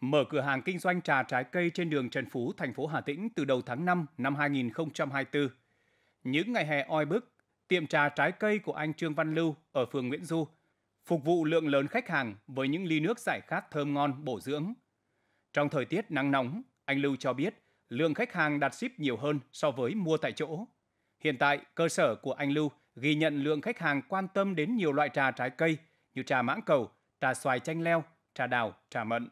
Mở cửa hàng kinh doanh trà trái cây trên đường Trần Phú, thành phố Hà Tĩnh từ đầu tháng 5 năm 2024. Những ngày hè oi bức, tiệm trà trái cây của anh Trương Văn Lưu ở phường Nguyễn Du phục vụ lượng lớn khách hàng với những ly nước giải khát thơm ngon bổ dưỡng. Trong thời tiết nắng nóng, anh Lưu cho biết lượng khách hàng đặt ship nhiều hơn so với mua tại chỗ. Hiện tại, cơ sở của anh Lưu ghi nhận lượng khách hàng quan tâm đến nhiều loại trà trái cây như trà mãng cầu, trà xoài chanh leo, trà đào, trà mận.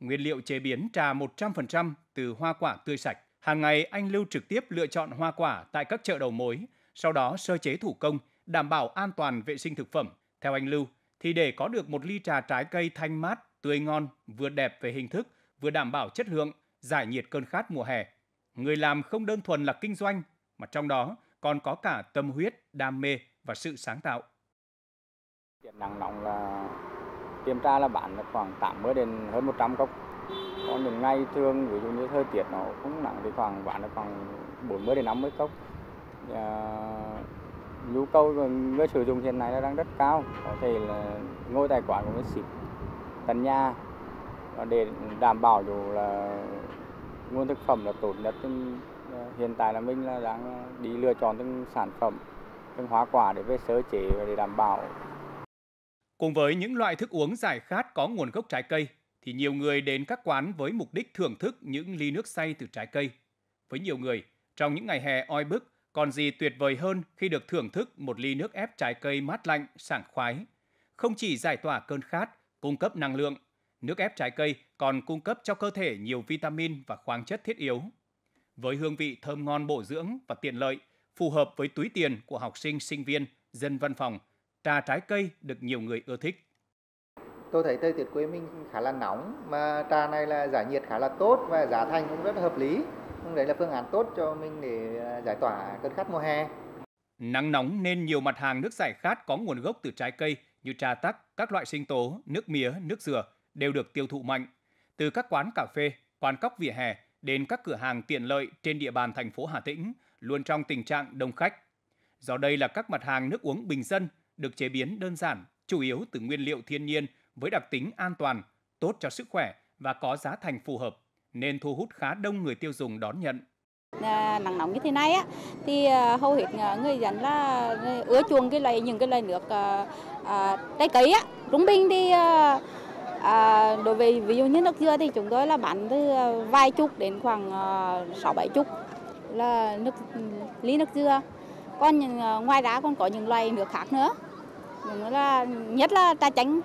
Nguyên liệu chế biến trà 100% từ hoa quả tươi sạch. Hàng ngày, anh Lưu trực tiếp lựa chọn hoa quả tại các chợ đầu mối, sau đó sơ chế thủ công, đảm bảo an toàn vệ sinh thực phẩm. Theo anh Lưu, thì để có được một ly trà trái cây thanh mát, tươi ngon, vừa đẹp về hình thức, vừa đảm bảo chất lượng, giải nhiệt cơn khát mùa hè, người làm không đơn thuần là kinh doanh, mà trong đó còn có cả tâm huyết, đam mê và sự sáng tạo. Nắng nóng là tiệm trà là bán khoảng 80 đến hơn 100 cốc. Còn những ngày thường ví dụ như thời tiết nó cũng nặng thì khoảng bán được khoảng 40 đến 50 cốc. Nhu cầu người sử dụng hiện nay nó đang rất cao, có thể là ngồi tại quán cũng ship tận nhà để đảm bảo dù là nguồn thực phẩm là tốt nhất. Hiện tại là mình là đang đi lựa chọn từng sản phẩm, từng hoa quả để về sơ chế và để đảm bảo. Cùng với những loại thức uống giải khát có nguồn gốc trái cây, thì nhiều người đến các quán với mục đích thưởng thức những ly nước xay từ trái cây. Với nhiều người, trong những ngày hè oi bức, còn gì tuyệt vời hơn khi được thưởng thức một ly nước ép trái cây mát lạnh, sảng khoái. Không chỉ giải tỏa cơn khát, cung cấp năng lượng, nước ép trái cây còn cung cấp cho cơ thể nhiều vitamin và khoáng chất thiết yếu. Với hương vị thơm ngon bổ dưỡng và tiện lợi, phù hợp với túi tiền của học sinh, sinh viên, dân văn phòng, trà trái cây được nhiều người ưa thích. Tôi thấy thời tiết quê mình khá là nóng, mà trà này là giải nhiệt khá là tốt và giá thành cũng rất là hợp lý. Đấy là phương án tốt cho mình để giải tỏa cơn khát mùa hè. Nắng nóng nên nhiều mặt hàng nước giải khát có nguồn gốc từ trái cây như trà tắc, các loại sinh tố, nước mía, nước dừa đều được tiêu thụ mạnh. Từ các quán cà phê, quán cóc vỉa hè đến các cửa hàng tiện lợi trên địa bàn thành phố Hà Tĩnh luôn trong tình trạng đông khách. Do đây là các mặt hàng nước uống bình dân được chế biến đơn giản, chủ yếu từ nguyên liệu thiên nhiên với đặc tính an toàn, tốt cho sức khỏe và có giá thành phù hợp, nên thu hút khá đông người tiêu dùng đón nhận. Nắng nóng như thế này á, thì hầu hết người dân là ưa chuộng những loại nước trái cây á. Trung bình thì đối với ví dụ như nước dừa thì chúng tôi là bán từ vài chục đến khoảng 6-7 chục là ly nước dừa. Còn ngoài ra còn có những loại nước khác nữa, nhất là trà chanh,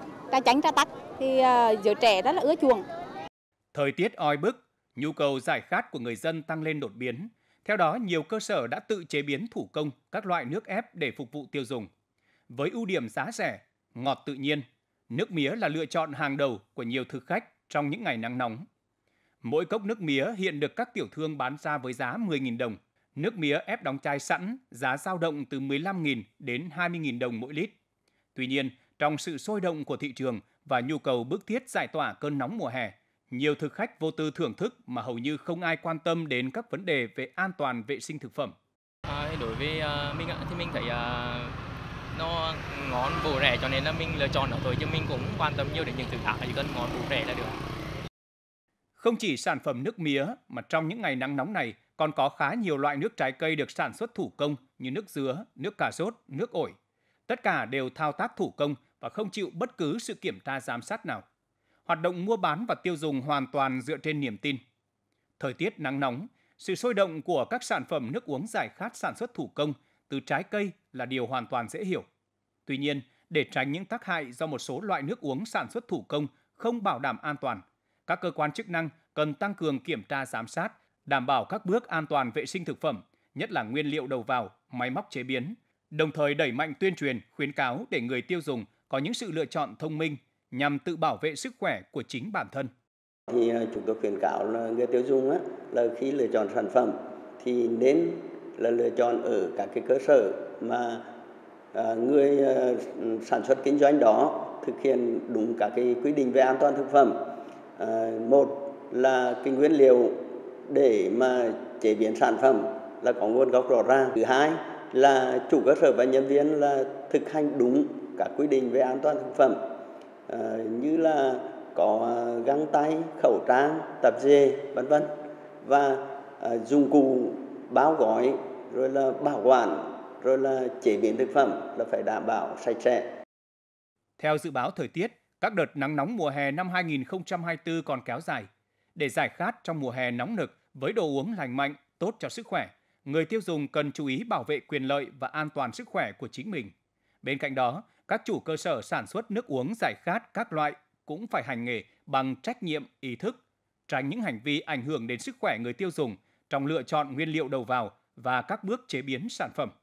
trà tắc thì giới trẻ rất là ưa chuộng. Thời tiết oi bức, nhu cầu giải khát của người dân tăng lên đột biến. Theo đó, nhiều cơ sở đã tự chế biến thủ công các loại nước ép để phục vụ tiêu dùng. Với ưu điểm giá rẻ, ngọt tự nhiên, nước mía là lựa chọn hàng đầu của nhiều thực khách trong những ngày nắng nóng. Mỗi cốc nước mía hiện được các tiểu thương bán ra với giá 10.000 đồng. Nước mía ép đóng chai sẵn, giá dao động từ 15.000 đến 20.000 đồng mỗi lít. Tuy nhiên, trong sự sôi động của thị trường và nhu cầu bức thiết giải tỏa cơn nóng mùa hè, nhiều thực khách vô tư thưởng thức mà hầu như không ai quan tâm đến các vấn đề về an toàn vệ sinh thực phẩm. Đối với mình thì mình thấy nó ngon bổ rẻ cho nên là mình lựa chọn ở thôi, chứ mình cũng quan tâm nhiều đến những thứ khác, chỉ cần ngon bổ rẻ là được. Không chỉ sản phẩm nước mía mà trong những ngày nắng nóng này còn có khá nhiều loại nước trái cây được sản xuất thủ công như nước dứa, nước cà rốt, nước ổi. Tất cả đều thao tác thủ công và không chịu bất cứ sự kiểm tra giám sát nào. Hoạt động mua bán và tiêu dùng hoàn toàn dựa trên niềm tin. Thời tiết nắng nóng, sự sôi động của các sản phẩm nước uống giải khát sản xuất thủ công từ trái cây là điều hoàn toàn dễ hiểu. Tuy nhiên, để tránh những tác hại do một số loại nước uống sản xuất thủ công không bảo đảm an toàn, các cơ quan chức năng cần tăng cường kiểm tra giám sát, đảm bảo các bước an toàn vệ sinh thực phẩm, nhất là nguyên liệu đầu vào, máy móc chế biến, đồng thời đẩy mạnh tuyên truyền, khuyến cáo để người tiêu dùng có những sự lựa chọn thông minh, nhằm tự bảo vệ sức khỏe của chính bản thân. Thì chúng tôi khuyến cáo là người tiêu dùng á, là khi lựa chọn sản phẩm thì nên là lựa chọn ở các cái cơ sở mà người sản xuất kinh doanh đó thực hiện đúng các cái quy định về an toàn thực phẩm. Một là cái nguyên liệu để mà chế biến sản phẩm là có nguồn gốc rõ ràng. Thứ hai là chủ cơ sở và nhân viên là thực hành đúng các quy định về an toàn thực phẩm. Như là có găng tay, khẩu trang, tạp dề, vân vân, và dụng cụ bao gói, rồi là bảo quản, rồi là chế biến thực phẩm là phải đảm bảo sạch sẽ. Theo dự báo thời tiết, các đợt nắng nóng mùa hè năm 2024 còn kéo dài. Để giải khát trong mùa hè nóng nực với đồ uống lành mạnh, tốt cho sức khỏe, người tiêu dùng cần chú ý bảo vệ quyền lợi và an toàn sức khỏe của chính mình. Bên cạnh đó, các chủ cơ sở sản xuất nước uống giải khát các loại cũng phải hành nghề bằng trách nhiệm, ý thức, tránh những hành vi ảnh hưởng đến sức khỏe người tiêu dùng trong lựa chọn nguyên liệu đầu vào và các bước chế biến sản phẩm.